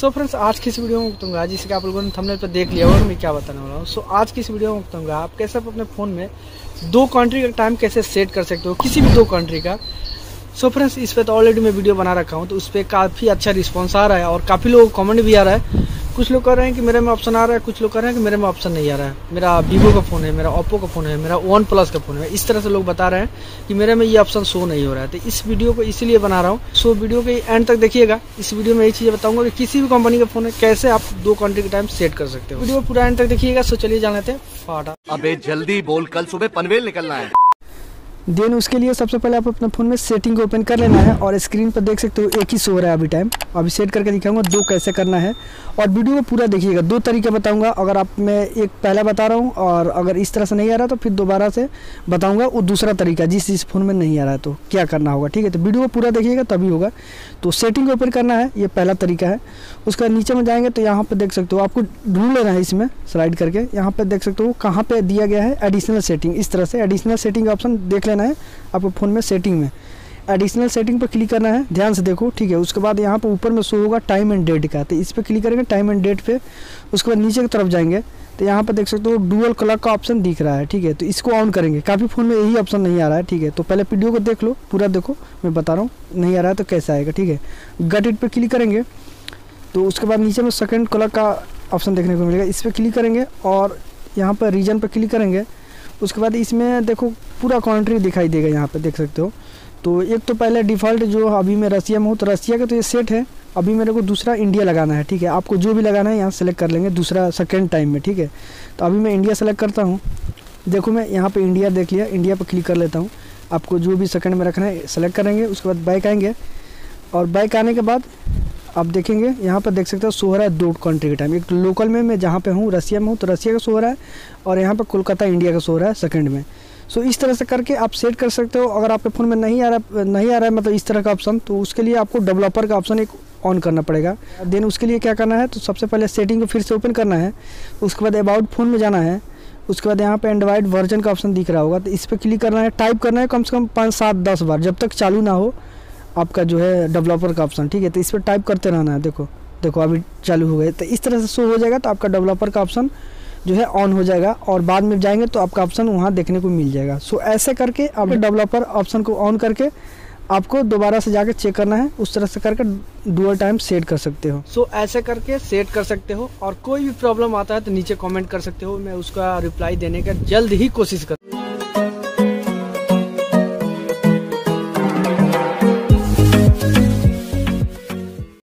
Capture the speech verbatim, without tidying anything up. So friends आज की इस वीडियो में बताऊंगा, जिसके आप लोगों ने थंबनेल पर देख लिया और मैं क्या बताने वाला हूँ। सो आज की इस वीडियो में बताऊंगा आप कैसे अपने फ़ोन में दो कंट्री का टाइम कैसे सेट कर सकते हो, किसी भी दो कंट्री का। सो फ्रेंड्स इस पर तो ऑलरेडी मैं वीडियो बना रखा हूँ, तो उस पर काफ़ी अच्छा रिस्पॉन्स आ रहा है और काफ़ी लोगों को कॉमेंट भी आ रहा है। कुछ लोग कह रहे हैं कि मेरे में ऑप्शन आ रहा है, कुछ लोग कह रहे हैं कि मेरे में ऑप्शन नहीं आ रहा है। मेरा वीवो का फ़ोन है, मेरा ओप्पो का फ़ोन है, मेरा वन प्लस का फ़ोन है, इस तरह से लोग बता रहे हैं कि मेरे में ये ऑप्शन शो नहीं हो रहा है। तो इस वीडियो को इसीलिए बना रहा हूँ, सो वीडियो के एंड तक देखिएगा। इस वीडियो में यही चीज़ें बताऊँगा कि किसी भी कंपनी का फ़ोन है कैसे आप दो कंट्री का टाइम सेट कर सकते हो। वीडियो पूरा एंड तक देखिएगा। सो चलिए जान लेते हैं फाटा। अबे जल्दी बोल, कल सुबह पनवेल निकलना है। देन उसके लिए सबसे पहले आप अपने फ़ोन में सेटिंग को ओपन कर लेना है और स्क्रीन पर देख सकते हो एक ही शो रहा है अभी टाइम। अभी सेट करके दिखाऊंगा दो कैसे करना है और वीडियो को पूरा देखिएगा। दो तरीके बताऊंगा, अगर आप मैं एक पहला बता रहा हूं और अगर इस तरह से नहीं आ रहा तो फिर दोबारा से बताऊँगा वो दूसरा तरीका जिस इस फ़ोन में नहीं आ रहा है तो क्या करना होगा। ठीक है, तो वीडियो को पूरा देखिएगा तभी होगा। तो सेटिंग को ओपन करना है, ये पहला तरीका है। उसका नीचे में जाएँगे तो यहाँ पर देख सकते हो आपको ढूंढ लेना है, इसमें स्लाइड करके यहाँ पर देख सकते हो कहाँ पर दिया गया है एडिशनल सेटिंग। इस तरह से एडिशनल सेटिंग ऑप्शन देख लेना है आपको फ़ोन में। सेटिंग में एडिशनल सेटिंग पर क्लिक करना है, ध्यान से देखो। ठीक है, उसके बाद यहाँ पर ऊपर में शो होगा टाइम एंड डेट का, तो इस पर क्लिक करेंगे टाइम एंड डेट पे। उसके बाद नीचे की तरफ जाएंगे तो यहाँ पर देख सकते हो डुअल क्लॉक का ऑप्शन दिख रहा है। ठीक है, तो इसको ऑन करेंगे। काफ़ी फ़ोन में यही ऑप्शन नहीं आ रहा है। ठीक है, तो पहले वीडियो को देख लो, पूरा देखो, मैं बता रहा हूँ नहीं आ रहा है तो कैसे आएगा। ठीक है, गट इट पर क्लिक करेंगे तो उसके बाद नीचे में सेकेंड क्लॉक का ऑप्शन देखने को मिलेगा, इस पर क्लिक करेंगे और यहाँ पर रीजन पर क्लिक करेंगे। उसके बाद इसमें देखो पूरा कंट्री दिखाई देगा, यहाँ पे देख सकते हो। तो एक तो पहले डिफ़ॉल्ट जो अभी मैं रसिया में हूँ तो रसिया का तो ये सेट है। अभी मेरे को दूसरा इंडिया लगाना है। ठीक है, आपको जो भी लगाना है यहाँ सेलेक्ट कर लेंगे दूसरा सेकंड टाइम में। ठीक है, तो अभी मैं इंडिया सेलेक्ट करता हूँ। देखो मैं यहाँ पर इंडिया देख लिया, इंडिया पर क्लिक कर लेता हूँ। आपको जो भी सेकेंड में रखना है सेलेक्ट करेंगे। उसके बाद बैक आएँगे और बैक आने के बाद आप देखेंगे यहाँ पर देख सकते हो शो रहा है दो कंट्री के टाइम। एक लोकल में मैं जहाँ पे हूँ रसिया में हूँ तो रसिया का शो रहा है और यहाँ पर कोलकाता इंडिया का शो रहा है सेकंड में। सो इस तरह से करके आप सेट कर सकते हो। अगर आपके फ़ोन में नहीं आ रहा नहीं आ रहा है मतलब इस तरह का ऑप्शन, तो उसके लिए आपको डेवलपर का ऑप्शन एक ऑन करना पड़ेगा। देन उसके लिए क्या करना है, तो सबसे पहले सेटिंग को फिर से ओपन करना है। उसके बाद अबाउट फ़ोन में जाना है। उसके बाद यहाँ पे एंड्रॉइड वर्जन का ऑप्शन दिख रहा होगा, तो इस पर क्लिक करना है। टाइप करना है कम से कम पाँच सात दस बार, जब तक चालू ना हो आपका जो है डेवलपर का ऑप्शन। ठीक है, तो इस पर टाइप करते रहना है। देखो देखो अभी चालू हो गए, तो इस तरह से शो हो जाएगा। तो आपका डेवलपर का ऑप्शन जो है ऑन हो जाएगा और बाद में जाएंगे तो आपका ऑप्शन वहाँ देखने को मिल जाएगा। सो ऐसे करके आप डेवलपर ऑप्शन को ऑन करके आपको दोबारा से जाकर चेक करना है। उस तरह से करके डुअल टाइम सेट कर सकते हो। सो so, ऐसे करके सेट कर सकते हो और कोई भी प्रॉब्लम आता है तो नीचे कॉमेंट कर सकते हो, मैं उसका रिप्लाई देने का जल्द ही कोशिश कर